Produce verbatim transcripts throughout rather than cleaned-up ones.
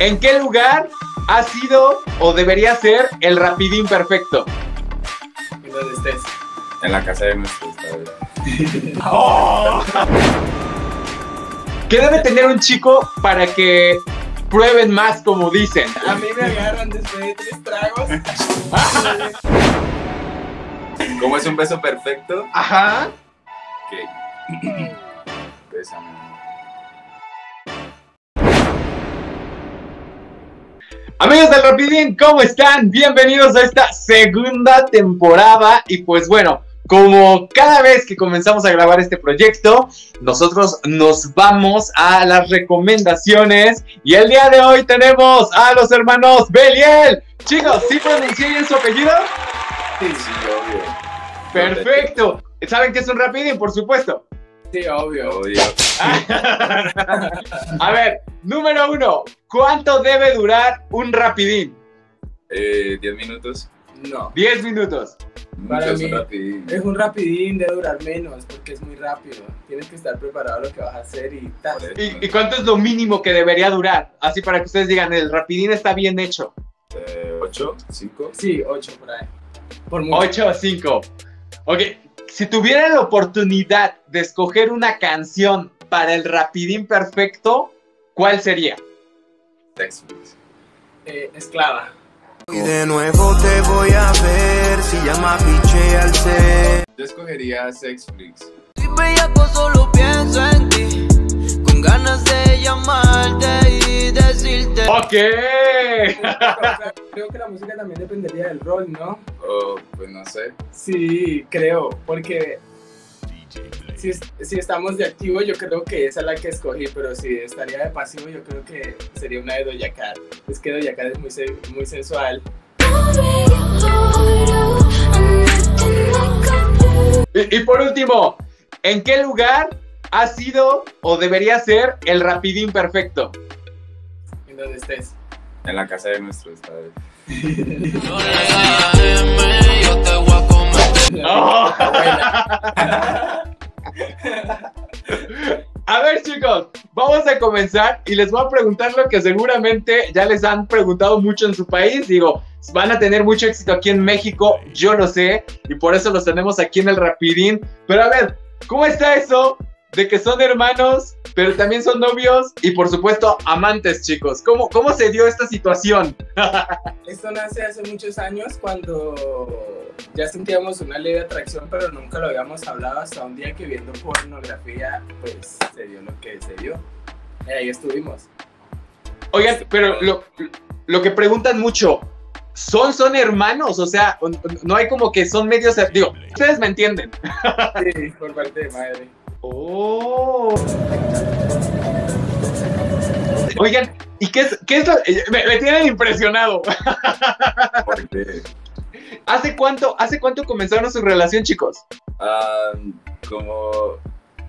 ¿En qué lugar ha sido o debería ser el rapidín perfecto? ¿En dónde estés? En la casa de nuestros padres. ¡Oh! ¿Qué debe tener un chico para que prueben más, como dicen? A mí me agarran después de tres tragos. ¿Cómo es un beso perfecto? Ajá. Ok. Bésame. Amigos del Rapidín, ¿cómo están? Bienvenidos a esta segunda temporada. Y pues bueno, como cada vez que comenzamos a grabar este proyecto, nosotros nos vamos a las recomendaciones. Y el día de hoy tenemos a los hermanos Beliel. Chicos, ¿sí pronuncié bien su apellido? Sí, sí, obvio. Perfecto. ¿Saben qué es un Rapidín, por supuesto? Sí, obvio, obvio. A ver, número uno, ¿cuánto debe durar un rapidín? Eh, ¿diez minutos? No. ¿diez minutos? Para mí, es un rapidín, debe durar menos, porque es muy rápido. Tienes que estar preparado a lo que vas a hacer y tal. ¿Y, ¿Y cuánto es lo mínimo que debería durar? Así para que ustedes digan, el rapidín está bien hecho. Eh, ¿ocho? ¿cinco? Sí, ocho por ahí. Por mucho. ocho o cinco. Ok. Si tuvieran la oportunidad de escoger una canción para el rapidín perfecto, ¿cuál sería? Eh, esclava. Y de nuevo te voy a ver, si llama piche al ser. Yo escogería Sex Freaks. Si bellaco solo pienso en ti, con ganas de llamarte y decirte. Ok. Creo que la música también dependería del rol, ¿no? Oh, pues no sé. Sí, creo, porque si, si estamos de activo, yo creo que esa es la que escogí, pero si estaría de pasivo, yo creo que sería una de Doja Cat. Es que Doja Cat es muy, muy sensual. Y, y por último, ¿en qué lugar ha sido o debería ser el rapidín perfecto? En donde estés. En la casa de nuestros padres. Oh. A ver, chicos, vamos a comenzar y les voy a preguntar lo que seguramente ya les han preguntado mucho en su país. Digo, van a tener mucho éxito aquí en México, yo lo sé, y por eso los tenemos aquí en el Rapidín. Pero a ver, ¿cómo está eso de que son hermanos, pero también son novios y por supuesto amantes, chicos? ¿Cómo, cómo se dio esta situación? Esto nace hace muchos años, cuando ya sentíamos una leve atracción, pero nunca lo habíamos hablado hasta un día que, viendo pornografía, pues se dio lo que se dio. Y ahí estuvimos. Oigan, pero lo, lo que preguntan mucho, ¿son, son hermanos? O sea, no hay como que son medios... Digo, ustedes me entienden. Sí, por parte de madre. Oh. Oigan, ¿y qué es, qué es lo, me, me tienen impresionado? ¿Por qué? ¿Hace cuánto, hace cuánto comenzaron su relación, chicos? Um, como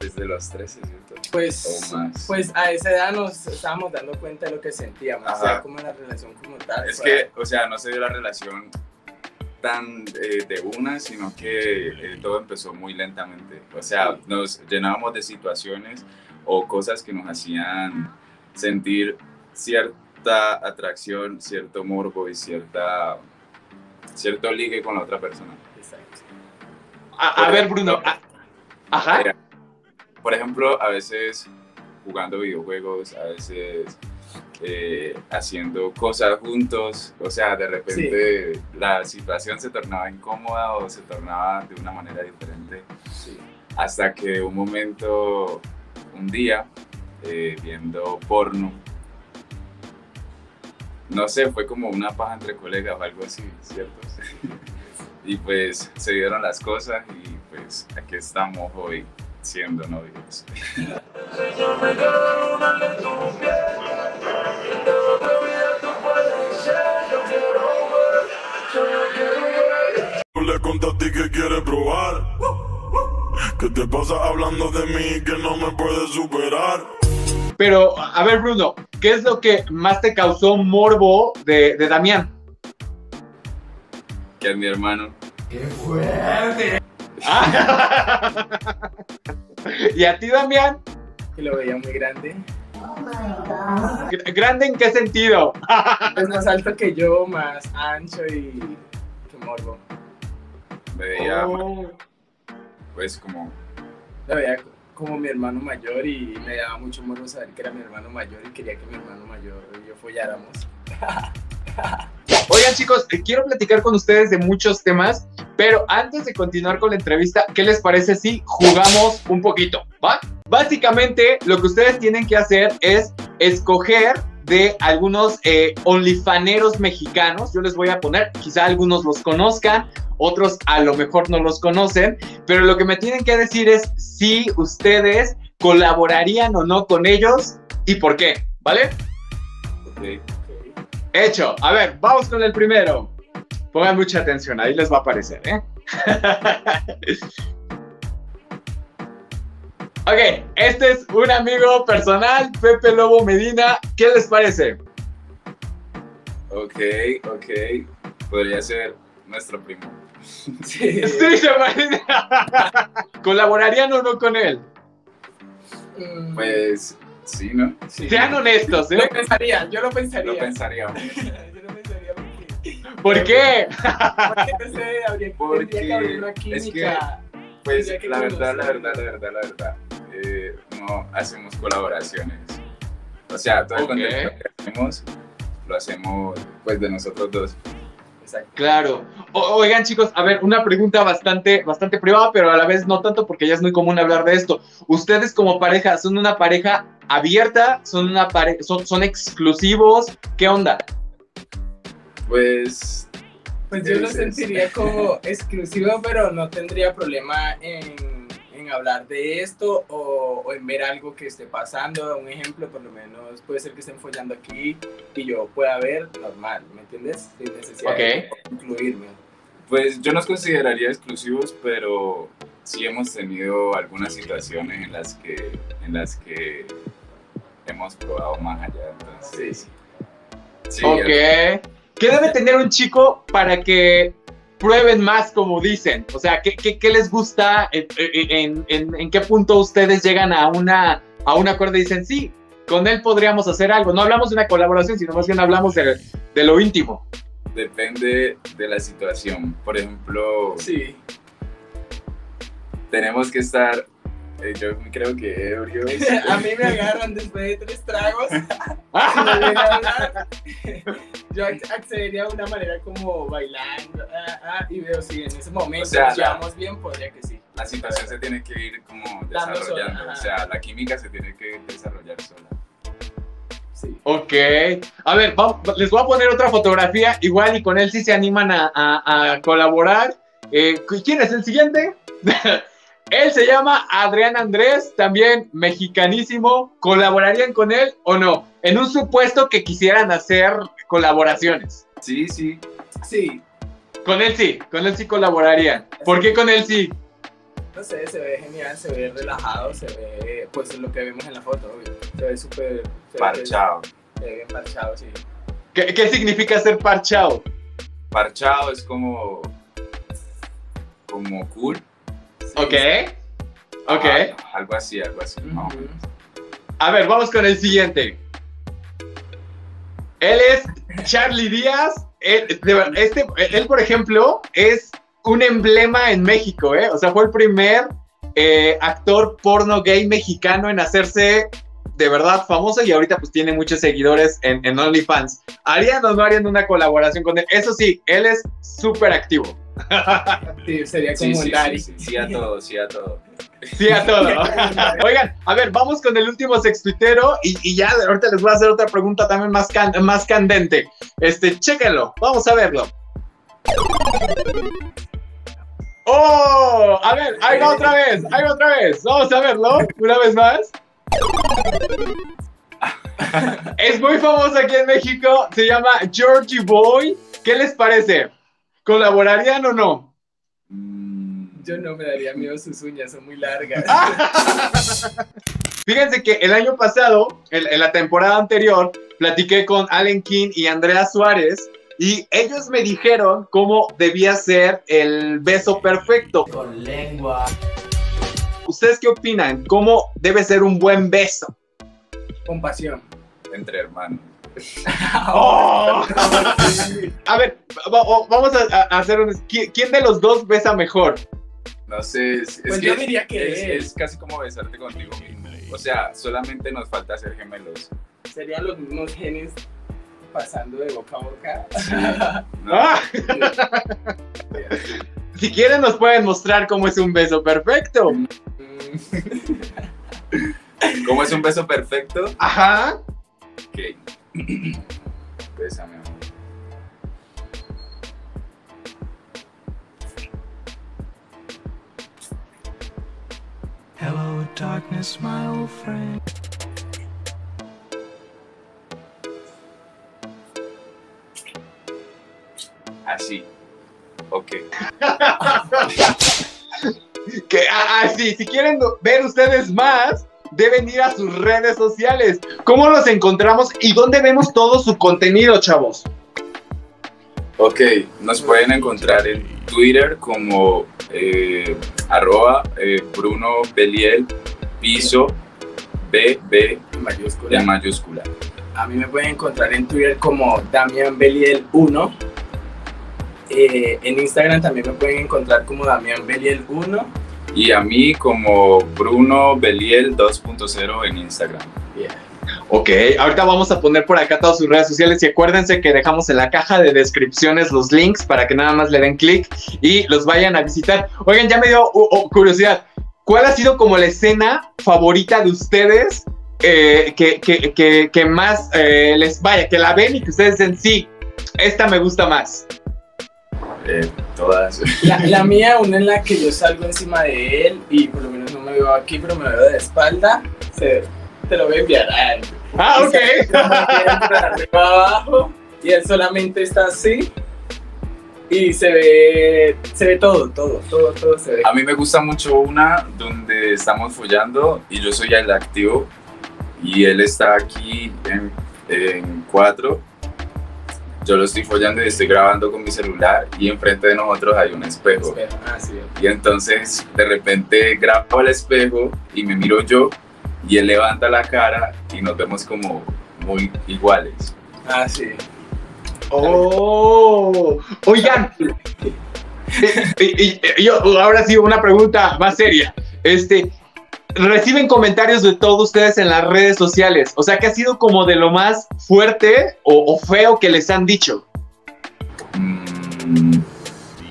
desde los trece, ¿cierto? Pues, o más. Pues a esa edad nos estábamos dando cuenta de lo que sentíamos. Ajá. O sea, como la relación como tal. Es que, o sea, no se dio la relación tan eh, de una, sino que eh, todo empezó muy lentamente. O sea, nos llenábamos de situaciones o cosas que nos hacían sentir cierta atracción, cierto morbo y cierta, cierto ligue con la otra persona. Exacto. A, a ver, Bruno. A, ajá. Era, por ejemplo, a veces jugando videojuegos, a veces... Eh, haciendo cosas juntos, o sea, de repente sí, la situación se tornaba incómoda o se tornaba de una manera diferente. Sí. Hasta que un momento, un día, eh, viendo porno, no sé, fue como una paja entre colegas o algo así, ¿cierto? Y pues se dieron las cosas y pues aquí estamos hoy siendo novios. Le contaste que quieres probar, que te pasa hablando de mí, que no me puedes superar. Pero, a ver, Bruno, ¿qué es lo que más te causó morbo de, de Damián? Que es mi hermano. ¡Qué fuerte! ¿Y a ti, Damián? Que lo veía muy grande. ¿Grande en qué sentido? Es más alto que yo, más ancho y que morbo. Me veía oh. pues como... La veía como mi hermano mayor y me daba mucho morbo saber que era mi hermano mayor y quería que mi hermano mayor y yo folláramos. Oigan chicos, quiero platicar con ustedes de muchos temas, pero antes de continuar con la entrevista, ¿qué les parece si jugamos un poquito? ¿Va? Básicamente, lo que ustedes tienen que hacer es escoger de algunos eh, OnlyFaneros mexicanos. Yo les voy a poner, quizá algunos los conozcan, otros a lo mejor no los conocen, pero lo que me tienen que decir es si ustedes colaborarían o no con ellos y por qué, ¿vale? Okay. Hecho. A ver, vamos con el primero. Pongan mucha atención, ahí les va a aparecer, ¿eh? Ok, este es un amigo personal, Pepe Lobo Medina. ¿Qué les parece? Ok, ok. Podría ser nuestro primo. Sí, sí se parece. ¿Colaborarían o no con él? Pues... Sí, ¿no? Sí, Sean no. honestos, ¿eh? Lo pensaría, yo lo pensaría. Lo pensaría. yo lo pensaría porque... ¿Por qué? Porque no sé, habría que, porque que abrir una química. Es que, pues, que la, verdad, la verdad, la verdad, la verdad, la eh, verdad, no hacemos colaboraciones. O sea, todo okay. el contenido que hacemos, lo hacemos, pues, de nosotros dos. Exacto. Claro. O, oigan, chicos, a ver, una pregunta bastante, bastante privada, pero a la vez no tanto porque ya es muy común hablar de esto. ¿Ustedes como pareja son una pareja abierta? ¿Son una pare son, son exclusivos? ¿Qué onda? Pues... Pues yo lo sentiría como exclusivo, pero no tendría problema en, en hablar de esto o, o en ver algo que esté pasando. Un ejemplo, por lo menos, puede ser que estén follando aquí y yo pueda ver normal, ¿me entiendes? Sin necesidad okay. de incluirme. Pues yo nos consideraría exclusivos, pero sí hemos tenido algunas situaciones en las que, en las que hemos probado más allá, entonces... Sí, ok. El... ¿Qué debe tener un chico para que prueben más, como dicen? O sea, ¿qué, qué, qué les gusta? En, en, en, ¿En qué punto ustedes llegan a, una, a un acuerdo y dicen, sí, con él podríamos hacer algo? No hablamos de una colaboración, sino más bien hablamos de, de lo íntimo. Depende de la situación. Por ejemplo, sí. tenemos que estar... Yo creo que ebrio. A mí me agarran después de tres tragos. Yo accedería de una manera como bailando. Ah, ah, y veo si en ese momento, o sea, nos llevamos bien, podría que sí. La situación se tiene que ir como desarrollando. Sola, o sea, la química se tiene que desarrollar sola. Sí. Ok. A ver, vamos, les voy a poner otra fotografía. Igual y con él sí se animan a, a, a colaborar. Eh, ¿Quién es el siguiente? Él se llama Adrián Andrés, también mexicanísimo. ¿Colaborarían con él o no? En un supuesto que quisieran hacer colaboraciones. Sí, sí. Sí. Con él sí, con él sí colaborarían. ¿Por qué con él sí? No sé, se ve genial, se ve relajado, se ve, pues lo que vemos en la foto, obvio. Se ve súper... Parchado. Se ve bien parchado, sí. ¿Qué, qué significa ser parchado? Parchado es como... como cool. Ok, ok. Ah, algo así, algo así. No. A ver, vamos con el siguiente. Él es Charlie Díaz. Él, este, él, por ejemplo, es un emblema en México, ¿eh? O sea, fue el primer eh, actor porno gay mexicano en hacerse de verdad famoso y ahorita pues tiene muchos seguidores en, en OnlyFans. ¿Harían o no harían una colaboración con él? Eso sí, él es súper activo. Sí, sería como sí, sí, Dari. Sí, sí, sí a todo, sí a todo. Sí a todo. Oigan, a ver, vamos con el último sextuitero y, y ya ahorita les voy a hacer otra pregunta también más, can, más candente. Este, chéquenlo, vamos a verlo. ¡Oh! A ver, ahí va otra vez, ahí va otra vez. Vamos a verlo una vez más. Es muy famoso aquí en México, se llama Georgie Boy. ¿Qué les parece? ¿Colaborarían o no? Yo no me daría miedo, sus uñas son muy largas. Fíjense que el año pasado, en, en la temporada anterior, platiqué con Allen King y Andrea Suárez y ellos me dijeron cómo debía ser el beso perfecto. Con lengua. ¿Ustedes qué opinan? ¿Cómo debe ser un buen beso? Compasión. Entre hermanos. Oh. A ver, vamos a hacer un... ¿Quién de los dos besa mejor? No sé, es, pues es yo que, diría que es, es. es casi como besarte contigo mismo. O sea, solamente nos falta ser gemelos. Serían los mismos genes pasando de boca a boca. Sí. No. Sí. Si quieren nos pueden mostrar cómo es un beso perfecto. ¿Cómo es un beso perfecto? Ajá. Ok. Bésame, amor. Hello, darkness, my old friend. Así. Ok. Que así, si quieren ver ustedes más, deben ir a sus redes sociales. ¿Cómo los encontramos y dónde vemos todo su contenido, chavos? Ok, nos pueden encontrar en Twitter como eh, arroba eh, Bruno Beliel piso B B de mayúscula. A mí me pueden encontrar en Twitter como Damián Beliel uno. Eh, en Instagram también me pueden encontrar como Damián Beliel uno. Y a mí como Bruno Beliel dos punto cero en Instagram. Yeah. Ok, ahorita vamos a poner por acá todas sus redes sociales y acuérdense que dejamos en la caja de descripciones los links para que nada más le den clic y los vayan a visitar. Oigan, ya me dio uh, uh, curiosidad, ¿cuál ha sido como la escena favorita de ustedes eh, que, que, que, que más eh, les vaya, que la ven y que ustedes dicen, sí, esta me gusta más? Eh, todas. La, la mía, una en la que yo salgo encima de él y por lo menos no me veo aquí, pero me veo de espalda. Se, te lo voy a enviar a él. Ah, y ok. Se, arriba, abajo, y él solamente está así y se ve, se ve todo, todo, todo, todo se ve. A mí me gusta mucho una donde estamos follando y yo soy el activo y él está aquí en, en cuatro. Yo lo estoy follando y estoy grabando con mi celular y enfrente de nosotros hay un espejo. Ah, sí. Y entonces de repente grabo el espejo y me miro yo y él levanta la cara y nos vemos como muy iguales. Ah, sí. ¡Oh! Oigan, y, y, y, yo, ahora sí una pregunta más seria. Este, reciben comentarios de todos ustedes en las redes sociales, o sea, ¿qué ha sido como de lo más fuerte o, o feo que les han dicho? Mm,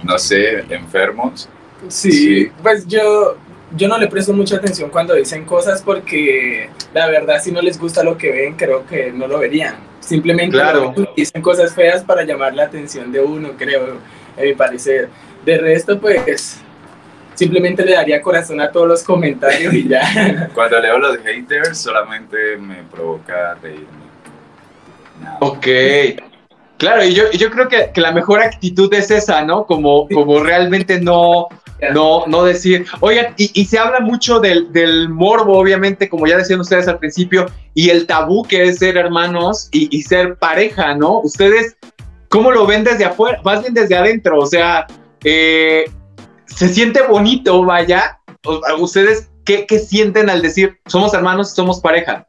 no sé, enfermos. Sí, sí. Pues yo, yo no le presto mucha atención cuando dicen cosas porque la verdad si no les gusta lo que ven, creo que no lo verían. Simplemente claro. Dicen cosas feas para llamar la atención de uno, creo, a mi parecer. De resto, pues... simplemente le daría corazón a todos los comentarios y ya. Cuando leo los haters solamente me provoca reírme. No. Ok. Claro, y yo, yo creo que, que la mejor actitud es esa, ¿no? Como, como realmente no, no, no decir... Oigan, y, y se habla mucho del, del morbo, obviamente, como ya decían ustedes al principio, y el tabú que es ser hermanos y, y ser pareja, ¿no? Ustedes, ¿cómo lo ven desde afuera? Más bien desde adentro, o sea... Eh, se siente bonito, vaya. ¿Ustedes qué, qué sienten al decir somos hermanos y somos pareja?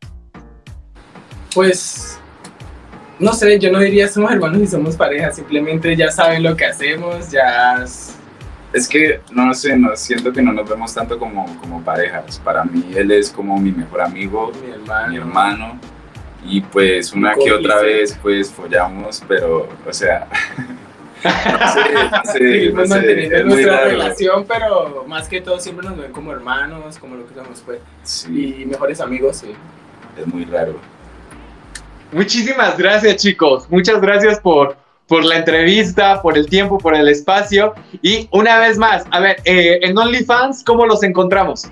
Pues, no sé, yo no diría somos hermanos y somos pareja, simplemente ya saben lo que hacemos, ya... Es que, no sé, no, siento que no nos vemos tanto como, como parejas. Para mí él es como mi mejor amigo, mi hermano, mi hermano y pues una que otra vez pues follamos, pero, o sea... No sé, no sé, seguimos no sé, manteniendo nuestra raro. relación, pero más que todo siempre nos ven como hermanos, como lo que somos, pues. Sí. Y mejores amigos, sí. Es muy raro. Muchísimas gracias, chicos. Muchas gracias por, por la entrevista, por el tiempo, por el espacio. Y una vez más, a ver, eh, en OnlyFans, ¿cómo los encontramos?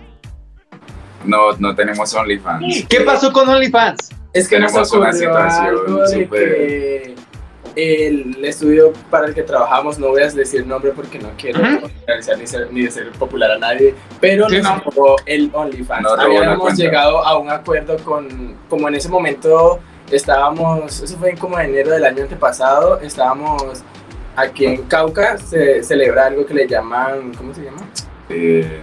No, no tenemos OnlyFans. ¿Qué pasó con OnlyFans? Es que tenemos nos una situación súper... El estudio para el que trabajamos, no voy a decir el nombre porque no quiero realizar ni ser, ni ser popular a nadie, pero nos no? robó el OnlyFans. No Habíamos llegado a un acuerdo con, como en ese momento estábamos, eso fue como en enero del año antepasado, estábamos aquí en Cauca, se celebra algo que le llaman, ¿cómo se llama? Eh,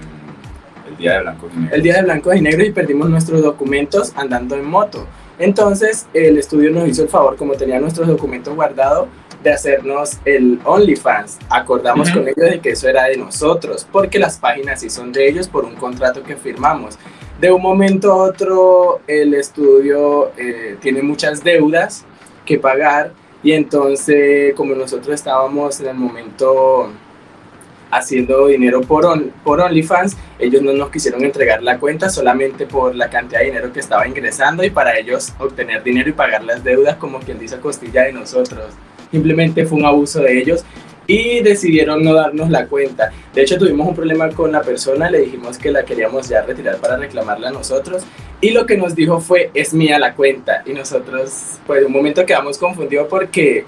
El día de blancos y negros. El día de blancos y negros y perdimos nuestros documentos andando en moto. Entonces el estudio nos hizo el favor, como tenía nuestros documentos guardados, de hacernos el OnlyFans. Acordamos uh-huh. con ellos de que eso era de nosotros, porque las páginas sí son de ellos por un contrato que firmamos. De un momento a otro el estudio eh, tiene muchas deudas que pagar, y entonces como nosotros estábamos en el momento haciendo dinero por, on, por OnlyFans, ellos no nos quisieron entregar la cuenta solamente por la cantidad de dinero que estaba ingresando, y para ellos obtener dinero y pagar las deudas, como quien dice, a costilla de nosotros. Simplemente fue un abuso de ellos y decidieron no darnos la cuenta. De hecho, tuvimos un problema con la persona, le dijimos que la queríamos ya retirar para reclamarla a nosotros, y lo que nos dijo fue: es mía la cuenta. Y nosotros, pues, un momento quedamos confundidos porque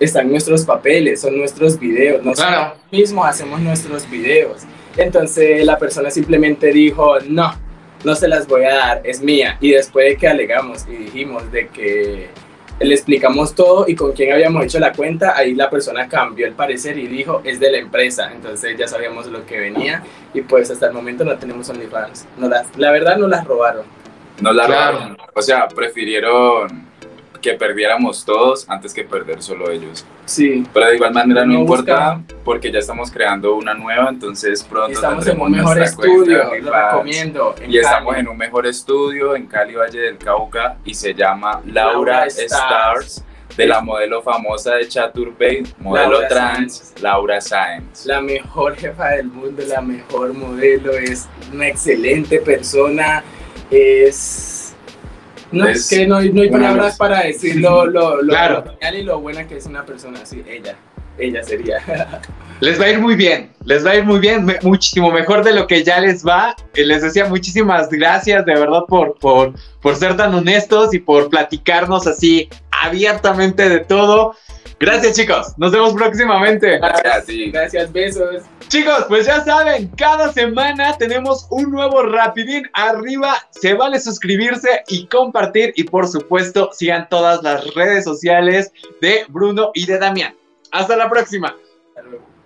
están nuestros papeles, son nuestros videos, nosotros claro. mismos hacemos nuestros videos. Entonces la persona simplemente dijo: no, no se las voy a dar, es mía. Y después de que alegamos y dijimos de que le explicamos todo y con quién habíamos hecho la cuenta, ahí la persona cambió el parecer y dijo: es de la empresa. Entonces ya sabíamos lo que venía, y pues hasta el momento no tenemos OnlyFans. No las, la verdad no las robaron. No las claro. robaron, o sea, prefirieron que perdiéramos todos antes que perder solo ellos. Sí. Pero de igual manera no, no importa, buscaba. porque ya estamos creando una nueva, entonces pronto estamos en un mejor estudio, cuenta, lo Paz, recomiendo. Y Cali. estamos en un mejor estudio en Cali, Valle del Cauca, y se llama Laura, Laura Stars, de la modelo famosa de Chaturbey, modelo Laura trans, Sáenz. Laura Sáenz. La mejor jefa del mundo, la mejor modelo, es una excelente persona, es... No, es que no, no hay palabras para decir lo, lo, lo, claro. lo genial y lo buena que es una persona así. Ella, ella sería. Les va a ir muy bien, les va a ir muy bien, me, muchísimo mejor de lo que ya les va. Les decía, muchísimas gracias de verdad por, por, por ser tan honestos y por platicarnos así abiertamente de todo. Gracias, chicos, nos vemos próximamente. Gracias, sí. Gracias, besos. Chicos, pues ya saben, cada semana tenemos un nuevo Rapidín arriba. Se vale suscribirse y compartir, y por supuesto sigan todas las redes sociales de Bruno y de Damián. Hasta la próxima. Hasta luego.